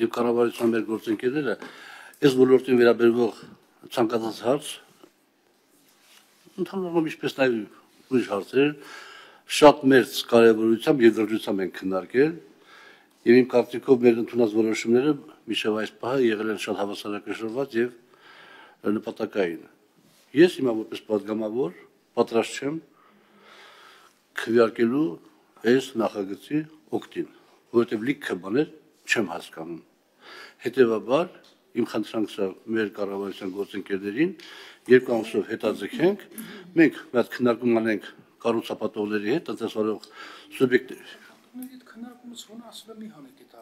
եւ կառավարության մեր գործընկերները այս ոլորտին վերաբերող ցանկացած հարց ընդհանրապես ինչպես նաեւ ուրիշ հարցեր շատ մեծ կարեւորությամբ եւ դրդությամբ են քննարկել եւ իմ կարծիքով մեր ընդունած որոշումները միշտ այս պահը եղել են շատ հավասարակշռված եւ նպատակային։ Ես հիմա որպես պատգամավոր պատրաստ չեմ քվեարկելու այս նախագծի օգտին, որովհետեւ լիքը բաներ չեմ հասկանում։ Հետևաբար իմ խնդրանքս է մեր կառավարության գործընկերներին երկու ամսով հետաձգենք, մենք մեծ քննարկում անենք կառուցապատողների հետ, տնտեսվարող սուբյեկտներ։ Այդ քննարկումից ո՞ն ասել մի հանեք այդ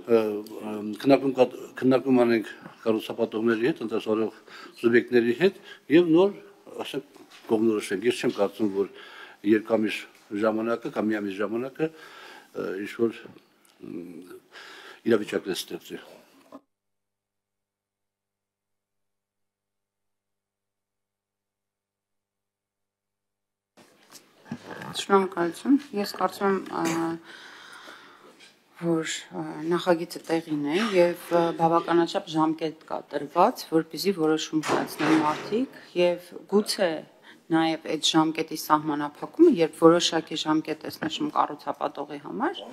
արտոնությունը։ Քննարկում անենք կառուցապատողների հետ, տնտեսվարող սուբյեկտների հետ եւ նոր ասենք կողմնորոշենք։ Ես չեմ կարծում, որ երկամիջ ժամանակը կամ միամիջ ժամանակը ինչ որ իրավիճակն է ստեղծի։ Շնորհակալություն։ Ես կարծում եմ, որ նախագիծը տեղին է եւ բավականաչափ ժամկետ կա տրված, որպեսզի որոշում կայացնեն մարդիկ եւ գուցե նաեւ այդ ժամկետի սահմանափակումը, երբ որոշակի ժամկետ է նշում կառուցապատողի համար։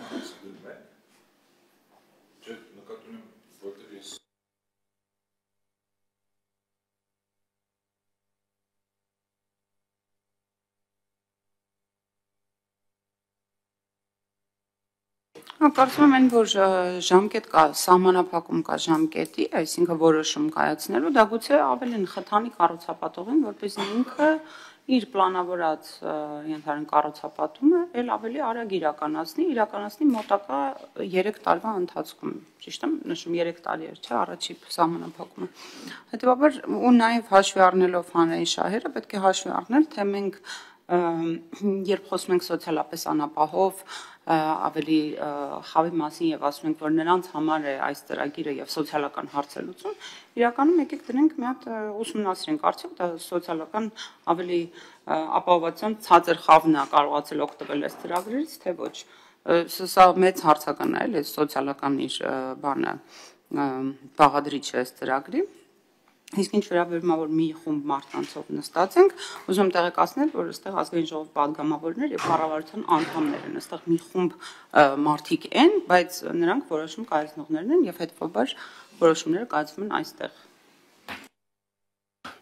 Կարծում եմ, որ ժամկետ կա, սահմանափակում կա ժամկետի, այսինքն որոշում կայացնելու, դա գուցե ավելին խթանի կառուցապատողին, որպեսզի ինքը իր պլանավորած ենթարեն կառուցապատումը էլ ավելի արագ իրականացնի մոտակա 3 տարվա ընթացքում։ Ճիշտ եմ նշում 3 տարի էր, չէ՞, առաջի սահմանափակումը։ Հետևաբար ու նաև հաշվի առնելով հանրային շահերը, պետք է հաշվի առնել, թե մենք երբ խոսում ենք սոցիալապես անապահով ավելի խավի մասին եւ ասում ենք, որ նրանց համար է այս ծրագիրը եւ սոցիալական հարցը լուծում, իրականում եկեք դրենք մի հատ ուսումնասիրենք, արդյոք դա սոցիալական ավելի ապահովության ցածր խավն է կարողացել օգտվել այս ծրագրից, թե ոչ։ Սա մեծ հարցական է, այս սոցիալական իր բանը բաղադրիչը այս ծրագրի։ Իսկ ինչ վերաբերում է, որ մի խումբ մարդկանցով նստած ենք, ուզում եմ տեղեկացնել, որ այստեղ ազգային ժողովի պատգամավորներ եւ կառավարության անդամներ են, այստեղ մի խումբ մարդիկ են, բայց նրանք որոշում կայացնողներն են եւ հետեւաբար որոշումները կայացվում են այստեղ։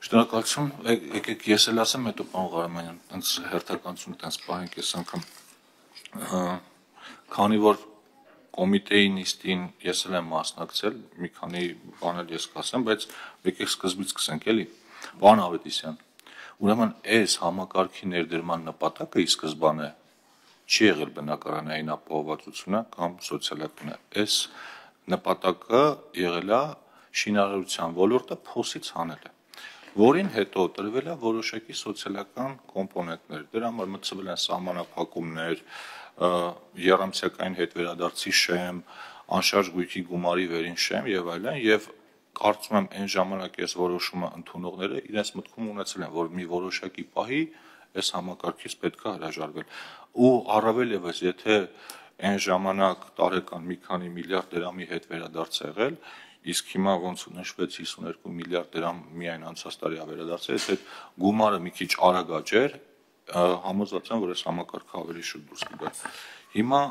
Շնորհակալություն, եկեք ես էլ ասեմ, հետո պարոն Ղարամանյան, այնց հերթականություն այնց պահենք այս անգամ։ Քանի որ Կոմիտեի նիստին ես էլ եմ մասնակցել, մի քանի բան էլ ես կասեմ, բայց եկեք սկզբից սկսենք էլի։ Պարոն Ավետիսյան, ուրեմն այս համակարգի ներդրման նպատակը ի սկզբանե չի եղել բնակարանային ապահովվածությունը կամ սոցիալական։ Այս նպատակը եղել է շինարարության ոլորտը փոսից հանելը, որին հետո տրվել է որոշակի սոցիալական կոմպոնենտներ, դրա համար մտցվել են սահմանափակումներ, եռամսյակային հետ վերադարձի շեմ, անշարժ գույքի գումարի վերին շեմ եւ այլն, եւ կարծում եմ այն ժամանակ այս որոշումը ընդունողները իրենց մտքում ունեցել են, որ մի որոշակի պահի այս համակարգից պետք է հրաժարվել։ Ու առավել եւս, եթե այն ժամանակ տարեկան մի քանի միլիարդ դրամի հետ վերադարձ եղել, իսկ հիմա ոնց նշվեց 52 միլիարդ դրամ միայն անցած տարի վերադարձել, այդ գումարը մի քիչ արագ աճեր, համոզված եմ, որ այս համակարգը ավելի շուտ դուրս կգա։ Հիմա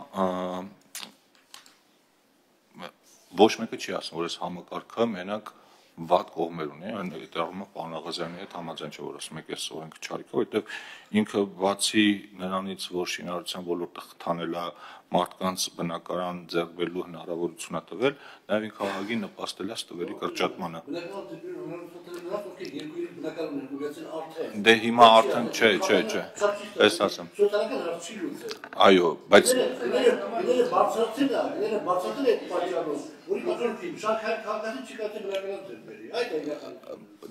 ոչ մեկը չի ասում, որ այս համակարգը մենակ վատ կողմեր ունի, դեռ պարոն Աղազյանի հետ համաձայն չեմ, որ ասում եք այս օրենք չարիքով, որովհետև ինքը բացի նրանից, որ շինարարության ոլորտը խթանել է, մարդկանց բնակարան ձեռբերելու հնարավորություն է տվել, նաև ինքը ահագին նպաստել է ստվերի կրճատմանը։ Դե հիմա արդեն չէ, ես ասեմ։ Այո, բայց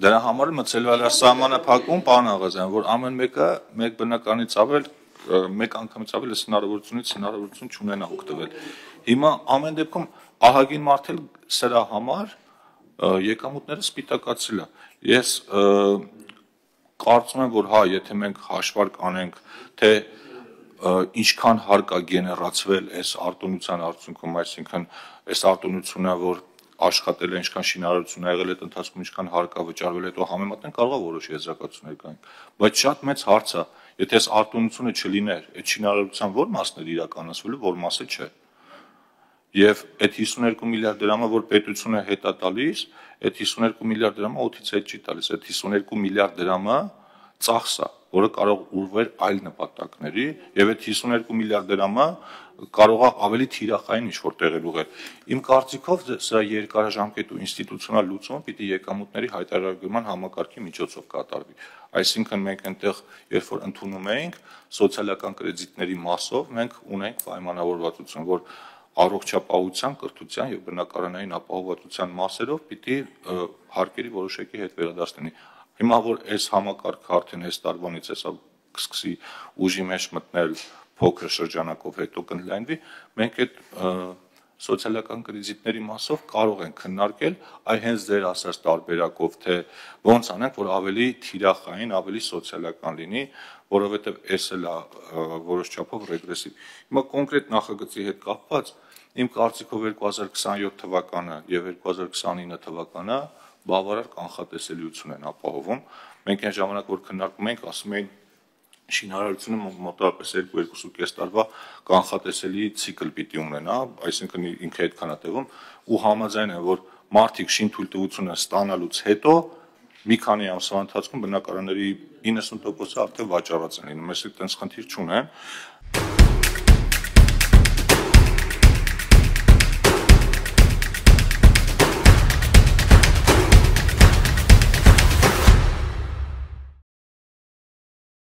դրա համար մտցվել է սահմանափակում, պարոն Աղազյան, որ ամեն մեկը մեկ բնականից ավել, մեկ անգամից ավել այս հնարավորություն չունենա օգտվել։ Հիմա ամեն դեպքում ահագին մարդել սրա համար եկամուտները սպիտակացրել է։ Ես կարծում եմ, որ հա, եթե մենք հաշվարկ անենք, թե ինչքան հարկ է գեներացվել այս արտոնության արդյունքում, այսինքն այս արտոնությունը որ աշխատել է, ինչքան շինարարություն ա եղել այդ ընթացքում, ինչքան հարկ ա վճարվել, հետո համեմատեն կարող ա որոշ եզրակացություններ կան, բայց շատ մեծ հարց ա, եթե այս արտոնությունը չլիներ, այդ շինարարության որ մասն է իրականացվել, որ մասը չէ։ Եվ այդ 52 միլիարդ դրամը, որ պետությունը հետ ա տալիս, այդ 52 միլիարդ դրամը օդից հետ չի տալիս, այդ 52 միլիարդ դրամը ծախս ա, որը կարող ուրվեր այլ նպատակների, եւ այդ 52 միլիարդ դրամը կարող ա ավելի թիրախային ինչ-որ տեղեր ուղղել։ Իմ կարծիքով սա երկարաժամկետ ու ինստիտուցիոնալ լուծումը պիտի եկամուտների հայտարարագրման համակարգի միջոցով կատարվի։ Այսինքն մենք այնտեղ երբ որ ընդունում ենք սոցիալական կրեդիտների մասով, մենք ունենք պայմանավորվածություն, որ առողջապահության, կրթության եւ բնակարանային ապահովության մասերով պիտի հարկերի որոշակի հետ վերադարձնի։ Հիմա որ այս համակարգը արդեն այս տարվանից էսա կսկսի ուժի մեջ մտնել փոքր շրջանակով հետո կընդլայնվի, մենք այդ սոցիալական կրեդիտների մասով կարող ենք քննարկել այ հենց ձեր ասած տարբերակով, թե ոնց անենք, որ ավելի թիրախային, ավելի սոցիալական լինի, որովհետև էս էլ է որոշ չափով ռեգրեսիվ։ Հիմա կոնկրետ նախագծի հետ կապված, իմ կարծիքով 2027 թվականը եւ 2029 թվականը բավարար կանխատեսելիություն են ապահովում։ Մենք այն ժամանակ, որ քննարկում ենք, ասում էին շինարարությունը մոտավորապես 2-2.5 տարվա կանխատեսելի ցիկլ պիտի ունենա, այսինքն ինքը այդքան է տևում, ու համաձայն են, որ մարդիկ շինթույլտվությունը ստանալուց հետո մի քանի ամսվա ընթացքում բնակարանների 90% արդեն վաճառած են լինում, այսինքն այդպես խնդիր չունեն։